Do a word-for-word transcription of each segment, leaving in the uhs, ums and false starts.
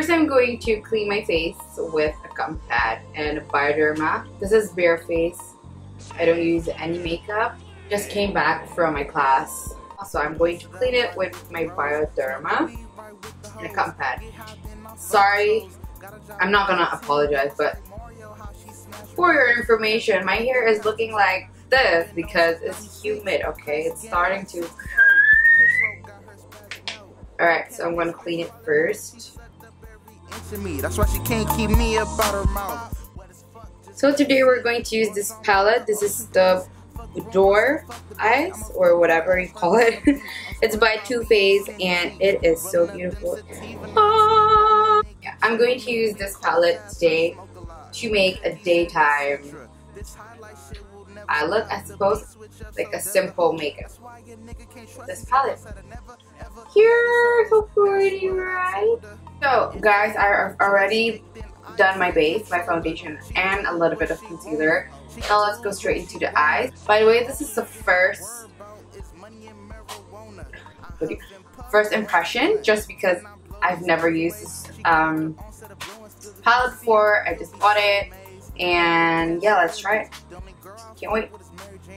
First, I'm going to clean my face with a comb pad and a Bioderma. This is bare face. I don't use any makeup. Just came back from my class. So I'm going to clean it with my Bioderma and a comb pad. Sorry, I'm not gonna apologize, but for your information, my hair is looking like this because it's humid, okay? It's starting to... Alright, so I'm gonna clean it first. That's why she can't keep me about her mouth. So today we're going to use this palette. This is the Boudoir Eyes, or whatever you call it. It's by Too Faced and it is so beautiful. Ah! Yeah, I'm going to use this palette today to make a daytime eye look, I suppose, like a simple makeup. This palette here, so pretty, right? So guys, I've already done my base, my foundation, and a little bit of concealer. Now let's go straight into the eyes. By the way, this is the first first impression, just because I've never used this um, palette before. I just bought it, and yeah, let's try it. Can't wait.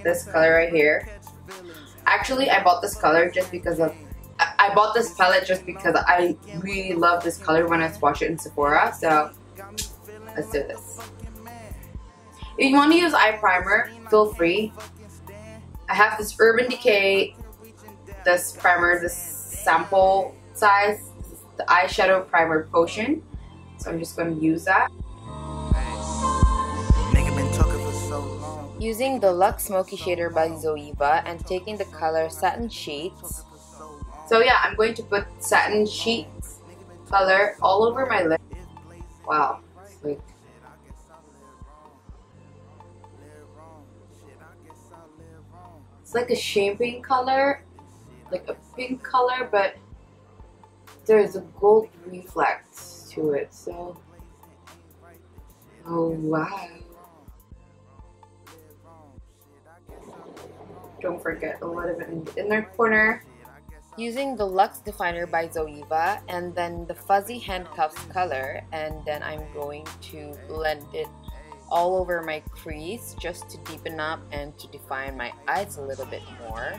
This color right here. Actually, I bought this color just because of I, I bought this palette just because I really love this color when I swatched it in Sephora. So let's do this. If you want to use eye primer, feel free. I have this Urban Decay, this primer, this sample size, this is the eyeshadow primer potion. So I'm just going to use that. Using the Luxe Smoky Shader by Zoeva and taking the color Satin Sheets. So yeah, I'm going to put Satin Sheets color all over my lip. Wow. Sweet. It's like a champagne color, like a pink color, but there's a gold reflex to it, so... Oh wow. Don't forget a little bit in the inner corner. Using the Luxe Definer by Zoeva and then the Fuzzy Handcuffs color, and then I'm going to blend it all over my crease just to deepen up and to define my eyes a little bit more.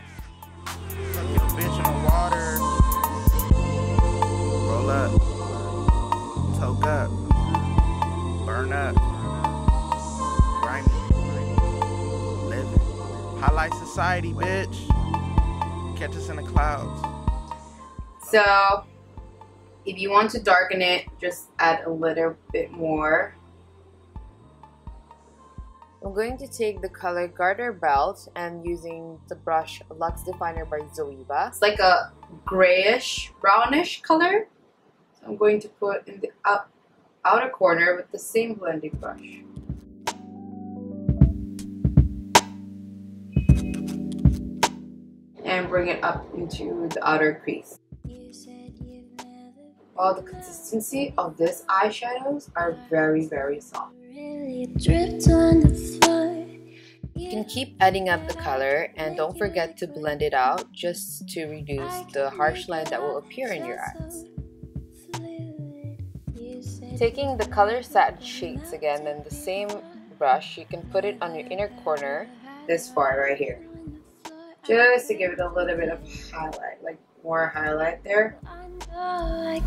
Roll up, toke up, burn up, grimy, living, highlight society, bitch. Catch us in the clouds. So if you want to darken it, just add a little bit more. I'm going to take the color Garter Belt and using the brush Luxe Definer by Zoeva. It's like a grayish, brownish color. So I'm going to put in the up, outer corner with the same blending brush. And bring it up into the outer crease. All the consistency of these eyeshadows are very, very soft. You can keep adding up the color and don't forget to blend it out just to reduce the harsh line that will appear in your eyes. Taking the color Satin Sheets again, then the same brush, you can put it on your inner corner, this part right here. Just to give it a little bit of highlight, like more highlight there. I'm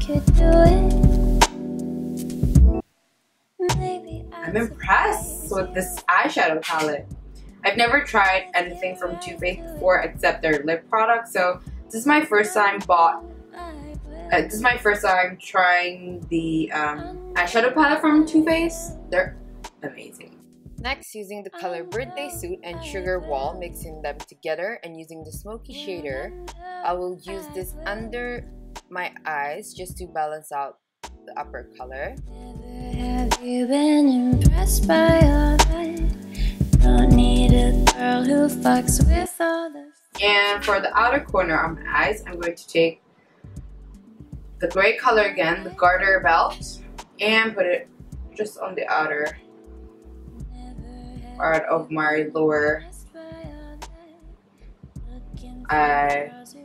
impressed with this eyeshadow palette. I've never tried anything from Too Faced before except their lip products, so this is my first time bought. Uh, this is my first time trying the um, eyeshadow palette from Too Faced. They're amazing. Next, using the color Birthday Suit and Sugar Wall, mixing them together and using the Smoky Shader, I will use this under my eyes just to balance out the upper color. Have you been impressed by all that? Don't need a girl who fucks with all this. And for the outer corner of my eyes, I'm going to take the gray color again, the Garter Belt, and put it just on the outer part of my lower eye. Is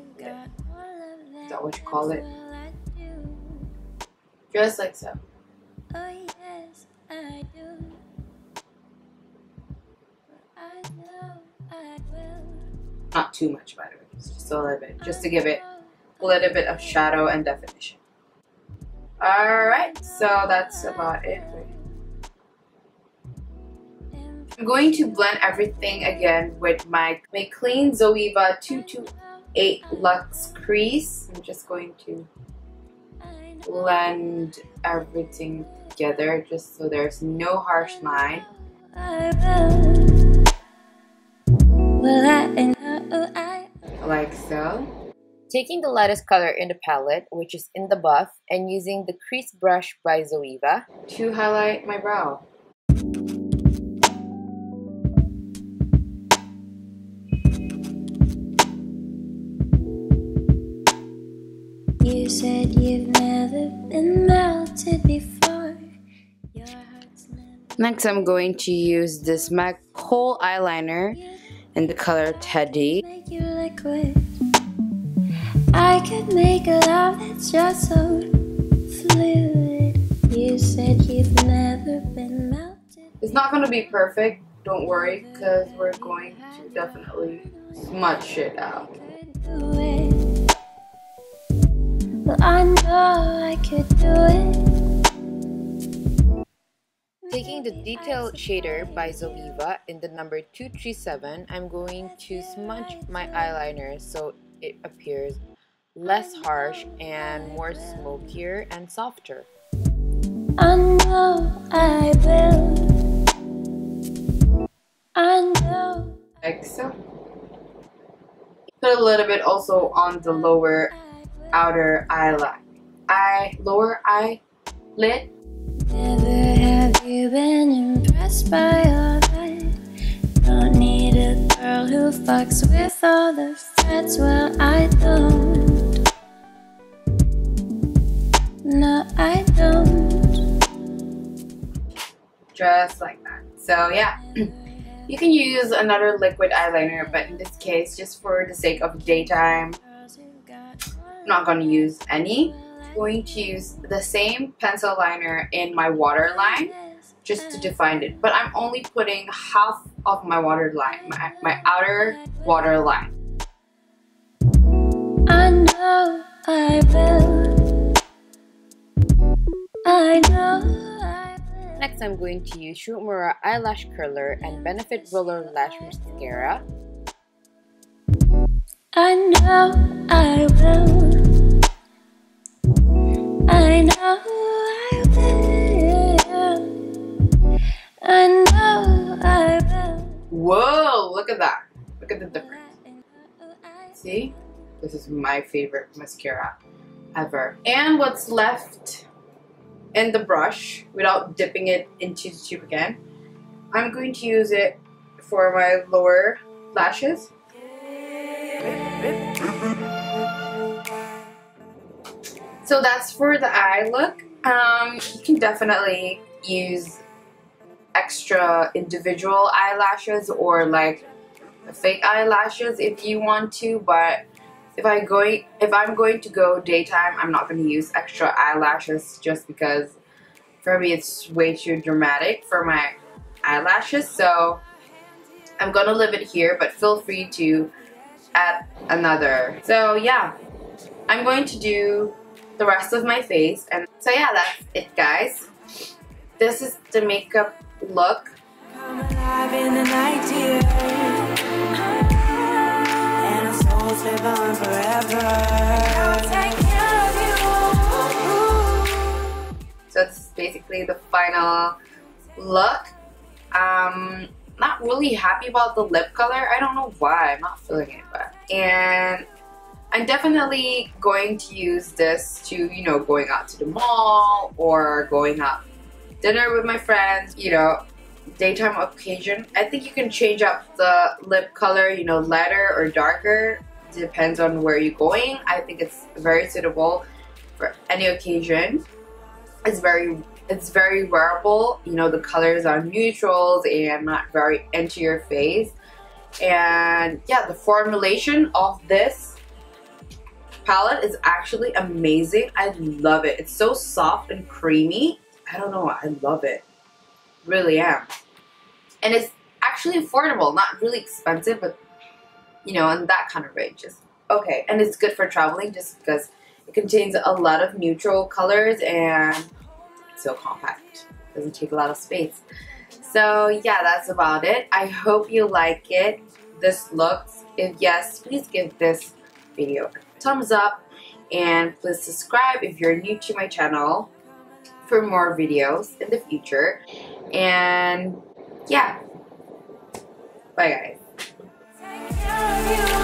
that what you call it? Just like so. Oh yes, I do. I know I will. Not too much, by the way. Just a little bit. Just to give it a little bit of shadow and definition. Alright, so that's about it. I'm going to blend everything again with my, my clean Zoeva two two eight Luxe Crease. I'm just going to blend everything together just so there's no harsh line. Like so. Taking the lightest color in the palette, which is in the buff, and using the crease brush by Zoeva to highlight my brow. You said you've never been melted before. Your heart's never... Next, I'm going to use this MAC Kohl eyeliner in the color Teddy. Make you liquid. I could make a love that's just so fluid. You said you've never been melted. It's not going to be perfect, don't worry, because we're going to definitely smudge it out. Well, I know I could do it. Taking the detailed shader by Zoeva in the number two three seven, I'm going to smudge my eyeliner so it appears less harsh and more smokier and softer. I know I will. I know. Like so. Put a little bit also on the lower outer eyelid, eye, lower eyelid. Never have you been impressed by all that. Don't need a girl who fucks with all the frets. Well, I don't. No, I don't. Just like that. So yeah, you can use another liquid eyeliner, but in this case, just for the sake of daytime, I'm not going to use any. I'm going to use the same pencil liner in my waterline just to define it. But I'm only putting half of my waterline, my, my outer waterline. I know I will. I know I will. Next, I'm going to use Shu Uemura Eyelash Curler and Benefit Roller Lash Mascara. I know I will. I know I will. I know I will. Whoa, look at that. Look at the difference. See? This is my favorite mascara ever. And what's left in the brush without dipping it into the tube again, I'm going to use it for my lower lashes. So that's for the eye look. Um, you can definitely use extra individual eyelashes or like fake eyelashes if you want to, but if I going if I'm going to go daytime, I'm not going to use extra eyelashes just because for me it's way too dramatic for my eyelashes. So I'm gonna leave it here, but feel free to add another. So yeah, I'm going to do the rest of my face, and so yeah, that's it guys. This is the makeup look. Come alive in the night, dear. And our souls live on forever. I'll take care of you. So it's basically the final look. Um, not really happy about the lip color. I don't know why. I'm not feeling it, but and. I'm definitely going to use this to, you know, going out to the mall or going out dinner with my friends, you know, daytime occasion. I think you can change up the lip color, you know, lighter or darker. Depends on where you're going. I think it's very suitable for any occasion. It's very, it's very wearable. You know, the colors are neutrals and not very into your face. And yeah, the formulation of this palette is actually amazing. I love it. It's so soft and creamy. I don't know. I love it. Really am. And it's actually affordable. Not really expensive, but, you know, in that kind of range. Just okay. And it's good for traveling just because it contains a lot of neutral colors and it's so compact. It doesn't take a lot of space. So, yeah, that's about it. I hope you like it. This looks. If yes, please give this video a thumbs up and please subscribe if you're new to my channel for more videos in the future. And yeah, bye guys.